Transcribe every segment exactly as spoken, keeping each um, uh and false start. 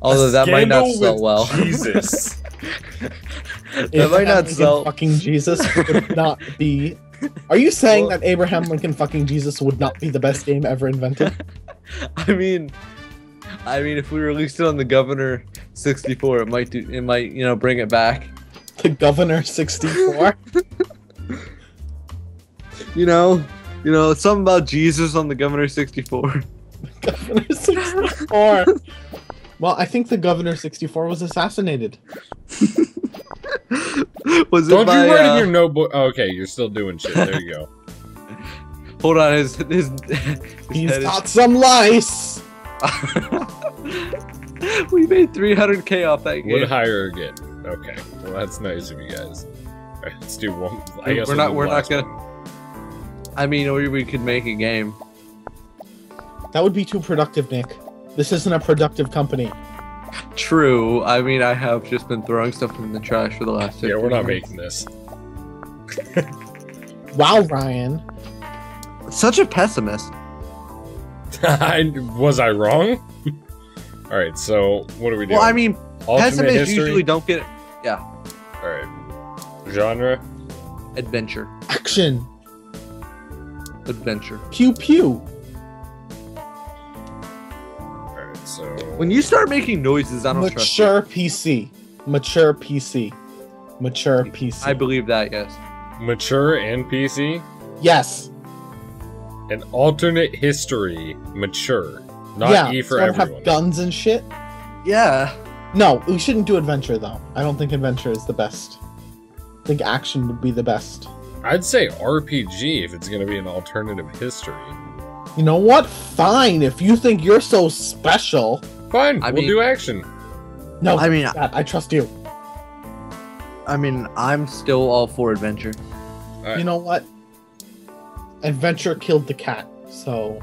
Although that might not sell well. Jesus. That if might not sell. Fucking Jesus would not be. Are you saying well, that Abraham Lincoln fucking Jesus would not be the best game ever invented? I mean, I mean, if we released it on the Governor sixty-four, it might do. It might, you know, bring it back. The Governor sixty-four. You know, you know, it's something about Jesus on the Governor sixty-four. The Governor sixty-four. Well, I think the Governor sixty-four was assassinated. Was it Don't by, you write uh, in your notebook. Oh, okay, you're still doing shit. There you go. Hold on, his his. his He's got is... some lice. We made three hundred K off that game. Would hire again. Okay, well that's nice of you guys. All right, let's do one. I guess we're not. We're not gonna. One. I mean, or we could make a game. That would be too productive, Nick. This isn't a productive company. True. I mean, I have just been throwing stuff in the trash for the last. Yeah, we're not minutes. making this. Wow, Ryan. Such a pessimist. I, was I wrong? All right. So what are we doing? Well, I mean, Ultimate pessimists history? usually don't get. It. Yeah. All right. Genre. Adventure. Action. Adventure. Pew pew. So when you start making noises, I don't mature trust Mature P C. Mature P C. Mature P C. I believe that, yes. Mature and P C? Yes. An alternate history. Mature. Not yeah, E for so everyone. Have guns and shit? Yeah. No, we shouldn't do adventure, though. I don't think adventure is the best. I think action would be the best. I'd say R P G if it's going to be an alternative history. You know what? Fine. If you think you're so special, fine. I we'll mean, do action. No, I mean, God, I trust you. I mean, I'm still all for adventure. All right. You know what? Adventure killed the cat. So,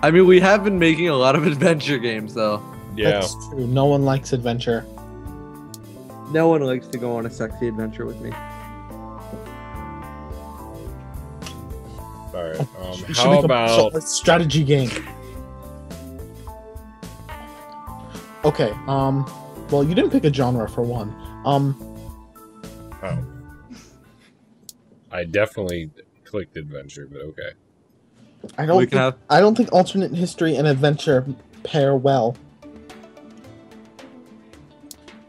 I mean, we have been making a lot of adventure games, though. Yeah, that's true. No one likes adventure. No one likes to go on a sexy adventure with me. All right. Um, how about a strategy game? Okay. Um. Well, you didn't pick a genre for one. Um. Oh. I definitely clicked adventure, but okay. I don't. Think, have... I don't think alternate history and adventure pair well.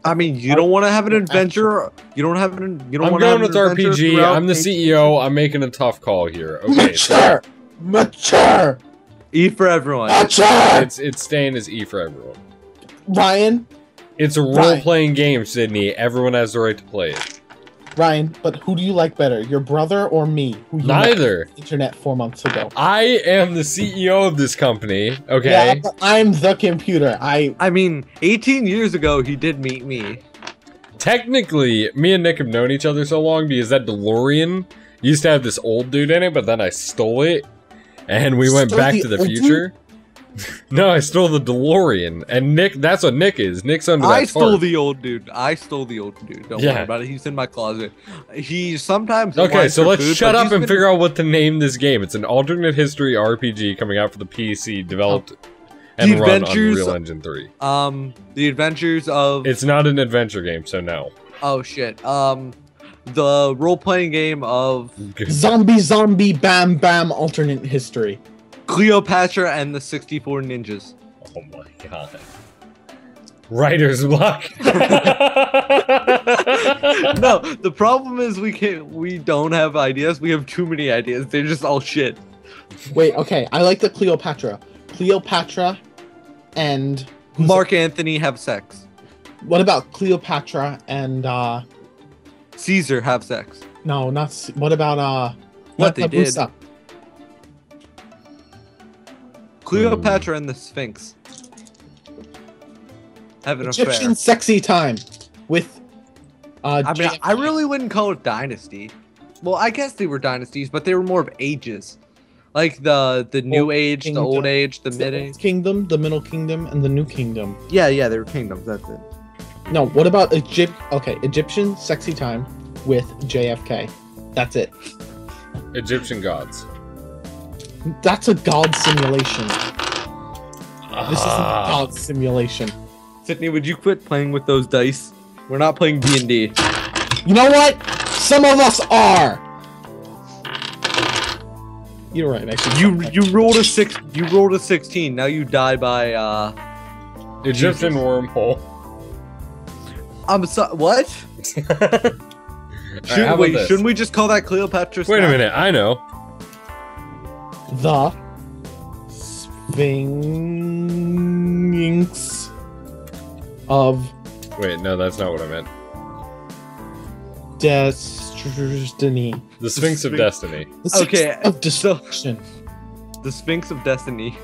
I mean, you don't want to have an adventure. You don't have an. You don't want to. I'm going with R P G. I'm the C E O. I'm making a tough call here. Okay, mature, so. mature. E for everyone. Mature. It's it's staying as E for everyone. Ryan. It's a role-playing game, Sydney. Everyone has the right to play it. Ryan, but who do you like better, your brother or me? Who you Neither. Met internet four months ago. I am the C E O of this company. Okay. Yeah, but I'm the computer. I. I mean, eighteen years ago, he did meet me. Technically, me and Nick have known each other so long because that DeLorean used to have this old dude in it, but then I stole it, and we went stole back the to the future. No, I stole the DeLorean, and Nick, that's what Nick is. Nick's under that I stole tarp. the old dude. I stole the old dude. Don't yeah. worry about it. He's in my closet. He sometimes... Okay, so let's food, shut up and been... figure out what to name this game. It's an alternate history R P G coming out for the P C, developed oh. and run on Unreal Engine three. Um, The Adventures of... It's not an adventure game, so no. Oh, shit. Um, The role-playing game of... Zombie, zombie, bam, bam, alternate history. Cleopatra and the sixty-four Ninjas. Oh my god. Writer's block. No, the problem is we can't we don't have ideas. We have too many ideas. They're just all shit. Wait, okay. I like the Cleopatra. Cleopatra and Mark Anthony have sex. What about Cleopatra and uh Caesar have sex? No, not C what about uh what they did? Cleopatra and the Sphinx have an affair. Egyptian sexy time with. Uh, I mean, I really wouldn't call it dynasty. Well, I guess they were dynasties, but they were more of ages, like the the new age, the old age, the mid age kingdom, the middle kingdom, and the new kingdom. Yeah, yeah, they were kingdoms. That's it. No, what about Egypt? Okay, Egyptian sexy time with J F K. That's it. Egyptian gods. That's a god simulation. Uh, this is a dog simulation. Sydney, would you quit playing with those dice? We're not playing D and D. You know what? Some of us are. You're right. Actually, you you rolled a six. You rolled a sixteen. Now you die by. Uh, You're just in wormhole. I'm sorry. What? Shouldn't, right, we, shouldn't we just call that Cleopatra? Wait a minute. I know. The Sphinx of. Wait, no, that's not what I meant. Destiny. The Sphinx of Destiny. The Sphinx okay, of Destruction. The Sphinx of Destiny.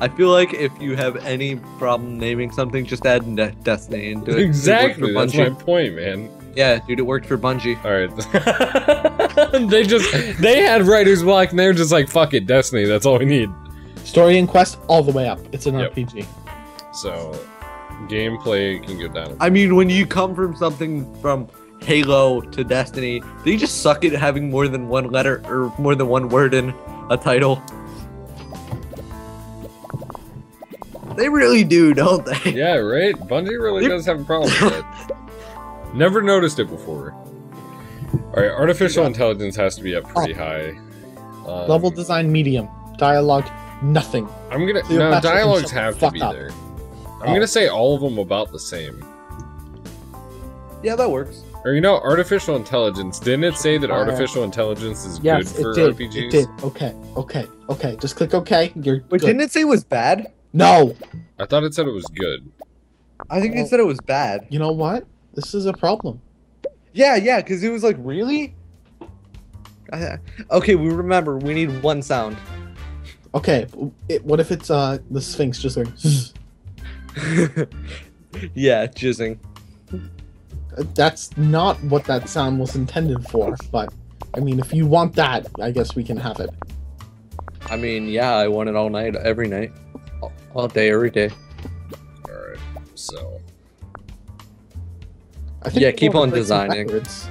I feel like if you have any problem naming something, just add De Destiny into it. Exactly, that's my point, man. Yeah, dude, it worked for Bungie. All right. They just, they had writer's block, and they were just like, fuck it, Destiny, that's all we need. Story and quest all the way up. It's an yep. R P G. So, gameplay can go down. I mean, when you come from something from Halo to Destiny, they just suck at having more than one letter or more than one word in a title. They really do, don't they? Yeah, right? Bungie really they... does have a problem with it. Never noticed it before. Alright, artificial yeah. intelligence has to be up pretty oh. high. Um, Level design medium. Dialogue, nothing. I'm gonna so no dialogues have to be up. there. I'm oh. gonna say all of them about the same. Yeah, that works. Or, you know, artificial intelligence. Didn't it say that artificial intelligence is yes, good for did. R P Gs? It did. Okay, okay, okay. Just click OK. You're but good. Didn't it say it was bad? No. I thought it said it was good. I think well, it said it was bad. You know what? This is a problem. Yeah, yeah, because it was like, really? Uh, okay, we remember. We need one sound. Okay. It, what if it's uh, the Sphinx just going... yeah, jizzing. That's not what that sound was intended for, but I mean, if you want that, I guess we can have it. I mean, yeah, I want it all night, every night, all day, every day. All right, so I think yeah, keep on designing. Backwards.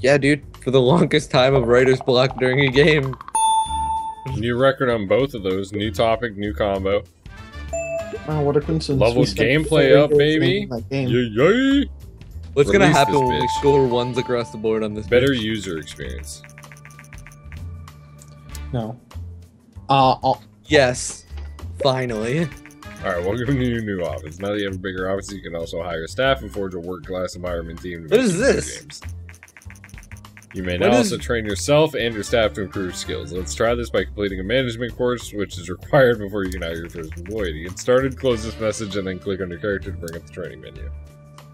Yeah, dude, for the longest time of writer's block during a game. New record on both of those. New topic, new combo. Wow, what a coincidence. Level gameplay up, baby. Game. Yeah, yeah. What's going to happen when we score ones across the board on this? Better bitch? User experience. No. Uh, I'll... Yes. Finally. Alright, welcome to your new office. Now that you have a bigger office, you can also hire staff and forge a work-class environment team. To what is this? Games. You may now also train yourself and your staff to improve skills. Let's try this by completing a management course, which is required before you can hire your first employee. To get started, close this message and then click on your character to bring up the training menu.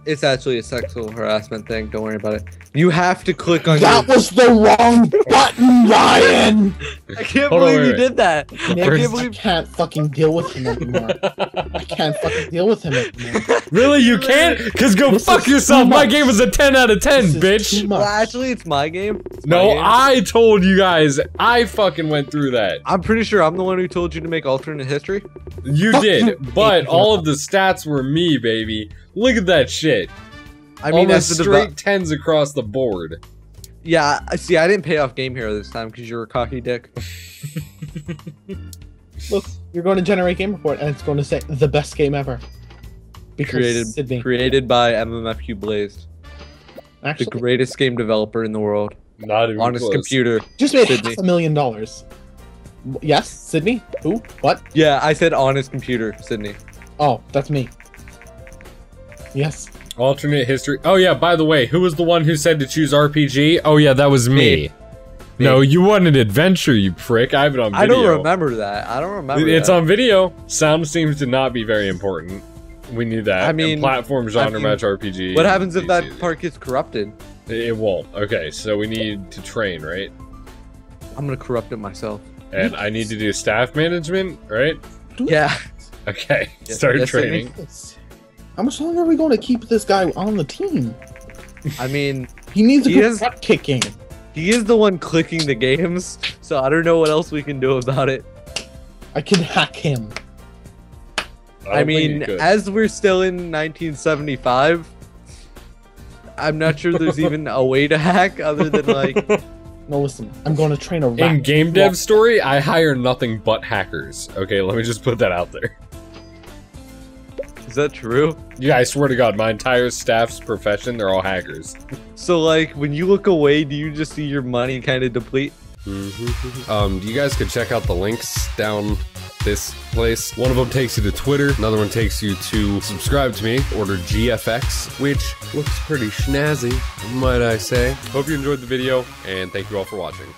It's actually a sexual harassment thing. Don't worry about it. You have to click on that your... was the wrong button, Ryan! I can't Hold believe on, wait, you wait. did that. I can't, believe... I can't fucking deal with him anymore. I can't fucking deal with him anymore. Really? You can't? Because go this fuck yourself. My game was a ten out of ten, bitch. Well, actually, it's my game. It's no, my game. I told you guys. I fucking went through that. I'm pretty sure I'm the one who told you to make alternate history. You fuck did, you. but all of the stats were me, baby. Look at that shit. I mean, that's straight tens across the board. Yeah, see, I didn't pay off GameHero this time because you're a cocky dick. Look, you're going to generate game report, and it's going to say the best game ever. Because created, Sydney. created by M M F Q Blazed, Actually, the greatest game developer in the world. Not even Honest close. Computer. Just made Sydney. half a million dollars. Yes, Sydney. Who? What? Yeah, I said Honest Computer, Sydney. Oh, that's me. Yes. Alternate history. Oh yeah, by the way, who was the one who said to choose R P G? Oh yeah, that was me. me. No, you wanted adventure, you prick. I have it on video. I don't remember that. I don't remember It's that. on video. Sound seems to not be very important. We knew that. I mean, and platform genre I mean, match R P G. What happens if that part gets corrupted? It won't. Okay, so we need to train, right? I'm gonna corrupt it myself. And I need to do staff management, right? Yeah. Okay, yes, start yes, training. How much longer are we going to keep this guy on the team? I mean, he needs a good butt kicking. He is the one clicking the games, so I don't know what else we can do about it. I can hack him. I, I mean, as we're still in nineteen seventy-five, I'm not sure there's even a way to hack other than like No, listen, I'm going to train a rat. In game dev story, I hire nothing but hackers. Okay, let me just put that out there. Is that true? Yeah, I swear to God, my entire staff's profession, they're all hackers. So, like, when you look away, do you just see your money kind of deplete? Mm-hmm. Um, you guys could check out the links down this place. One of them takes you to Twitter, another one takes you to subscribe to me, order G F X, which looks pretty snazzy, might I say. Hope you enjoyed the video, and thank you all for watching.